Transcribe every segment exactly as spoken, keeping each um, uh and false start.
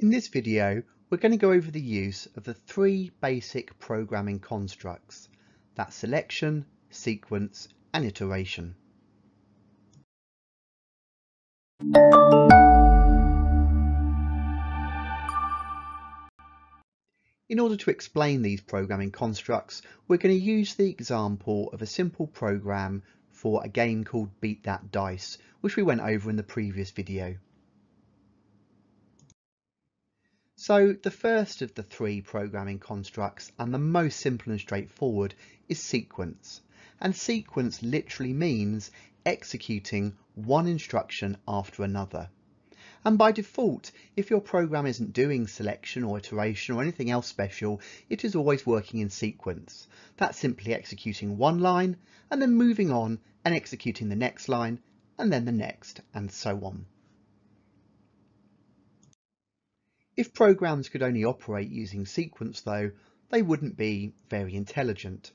In this video, we're going to go over the use of the three basic programming constructs. That's selection, sequence, and iteration. In order to explain these programming constructs, we're going to use the example of a simple program for a game called Beat That Dice, which we went over in the previous video. So the first of the three programming constructs, and the most simple and straightforward, is sequence. And sequence literally means executing one instruction after another. And by default, if your program isn't doing selection or iteration or anything else special, it is always working in sequence. That's simply executing one line and then moving on and executing the next line and then the next, and so on. If programs could only operate using sequence though, they wouldn't be very intelligent.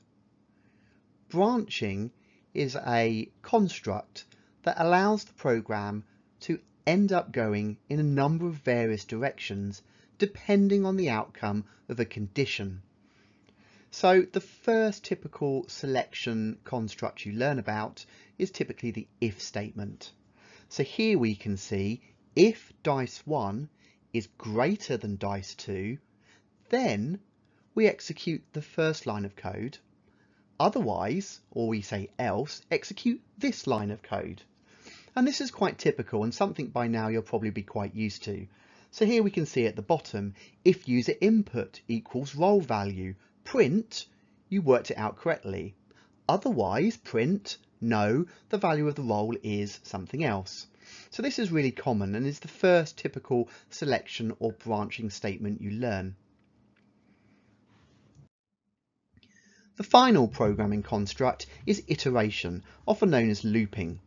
Branching is a construct that allows the program to end up going in a number of various directions depending on the outcome of a condition. So the first typical selection construct you learn about is typically the if statement. So here we can see if dice one is greater than dice two, then we execute the first line of code. Otherwise, or we say else, execute this line of code. And this is quite typical and something by now you'll probably be quite used to. So here we can see at the bottom, if user input equals role value, print, you worked it out correctly. Otherwise, print, no, the value of the role is something else. So this is really common and is the first typical selection or branching statement you learn. The final programming construct is iteration, often known as looping.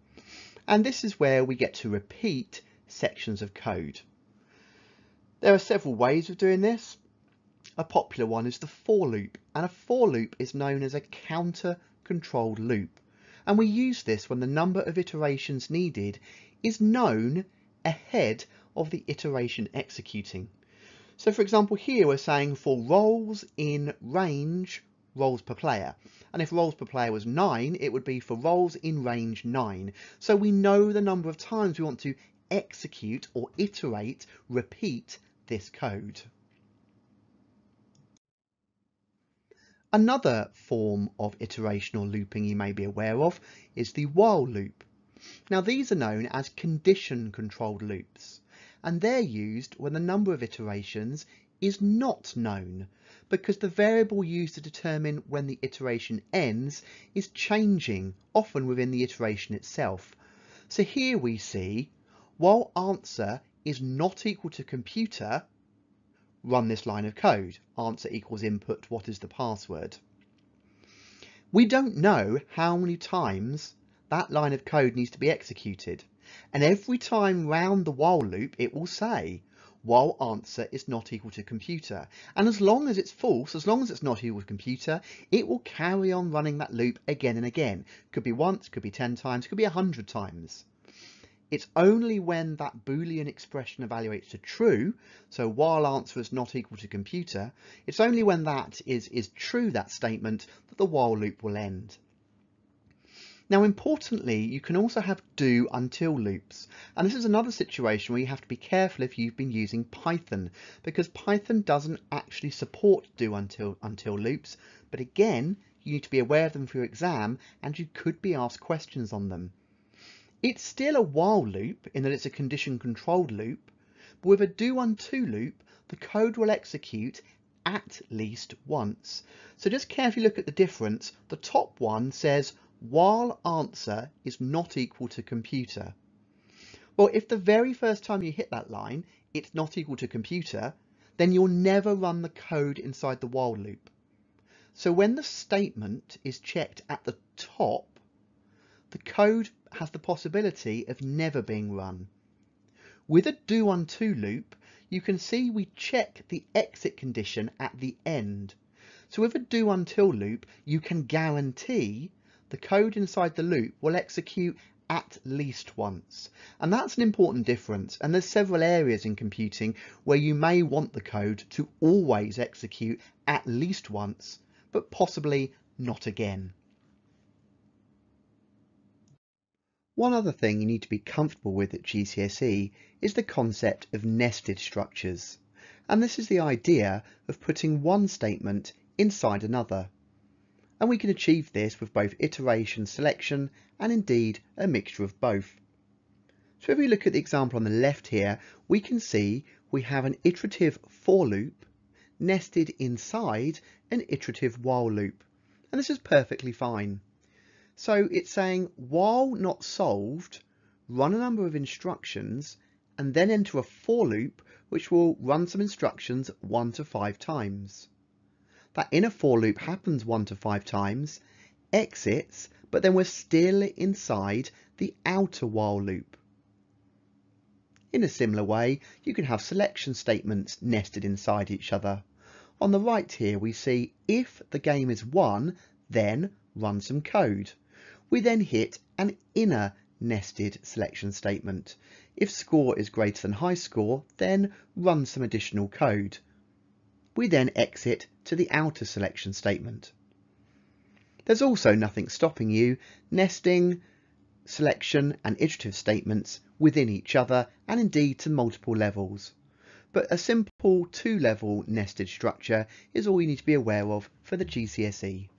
And this is where we get to repeat sections of code. There are several ways of doing this. A popular one is the for loop, and a for loop is known as a counter-controlled loop. And we use this when the number of iterations needed is known ahead of the iteration executing. So for example, here we're saying for roles in range, roles per player. And if roles per player was nine, it would be for roles in range nine. So we know the number of times we want to execute or iterate, repeat this code. Another form of iteration or looping you may be aware of is the while loop. Now these are known as condition controlled loops, and they're used when the number of iterations is not known, because the variable used to determine when the iteration ends is changing, often within the iteration itself. So here we see, while answer is not equal to computer, run this line of code. Answer equals input, what is the password? We don't know how many times that line of code needs to be executed. And every time round the while loop, it will say, while answer is not equal to computer. And as long as it's false, as long as it's not equal to computer, it will carry on running that loop again and again. Could be once, could be ten times, could be one hundred times. It's only when that Boolean expression evaluates to true, so while answer is not equal to computer, it's only when that is, is true, that statement, that the while loop will end. Now importantly, you can also have do until loops. And this is another situation where you have to be careful if you've been using Python, because Python doesn't actually support do until, until loops. But again, you need to be aware of them for your exam and you could be asked questions on them. It's still a while loop in that it's a condition controlled loop, but with a do until loop, the code will execute at least once. So just carefully look at the difference. The top one says while answer is not equal to computer. Well, if the very first time you hit that line, it's not equal to computer, then you'll never run the code inside the while loop. So when the statement is checked at the top, the code has the possibility of never being run. With a do until loop, you can see we check the exit condition at the end. So with a do until loop, you can guarantee the code inside the loop will execute at least once. And that's an important difference, and there's several areas in computing where you may want the code to always execute at least once, but possibly not again. One other thing you need to be comfortable with at G C S E is the concept of nested structures. And this is the idea of putting one statement inside another. And we can achieve this with both iteration selection and indeed a mixture of both. So if we look at the example on the left here, we can see we have an iterative for loop nested inside an iterative while loop. And this is perfectly fine. So it's saying while not solved, run a number of instructions and then enter a for loop which will run some instructions one to five times. That inner for loop happens one to five times, exits, but then we're still inside the outer while loop. In a similar way, you can have selection statements nested inside each other. On the right here, we see if the game is won, then run some code. We then hit an inner nested selection statement. If score is greater than high score, then run some additional code. We then exit to the outer selection statement. There's also nothing stopping you nesting selection and iterative statements within each other and indeed to multiple levels. But a simple two-level nested structure is all you need to be aware of for the G C S E.